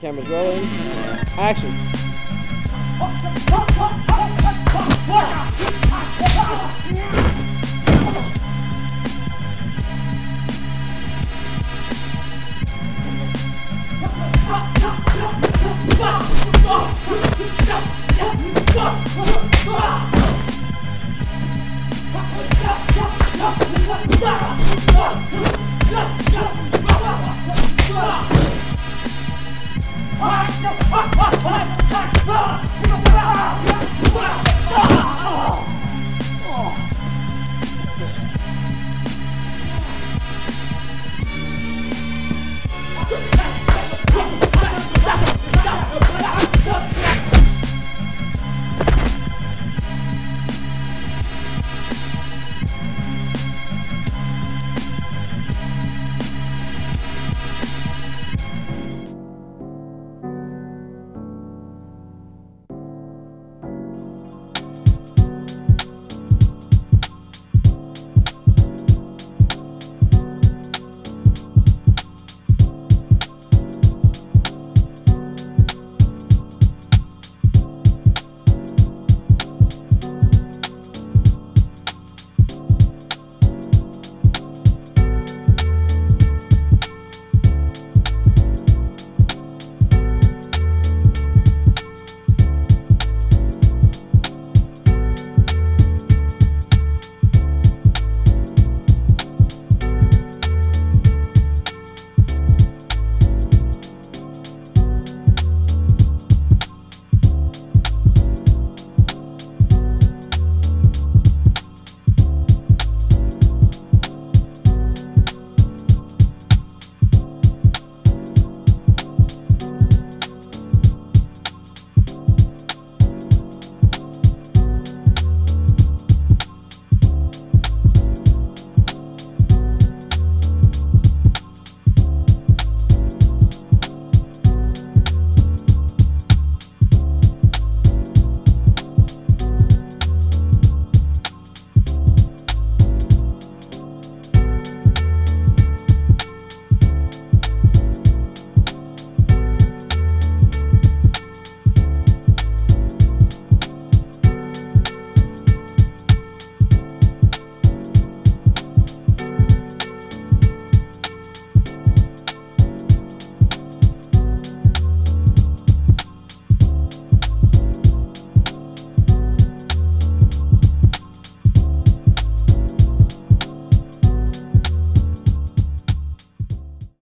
Camera's rolling. Action. All right, go,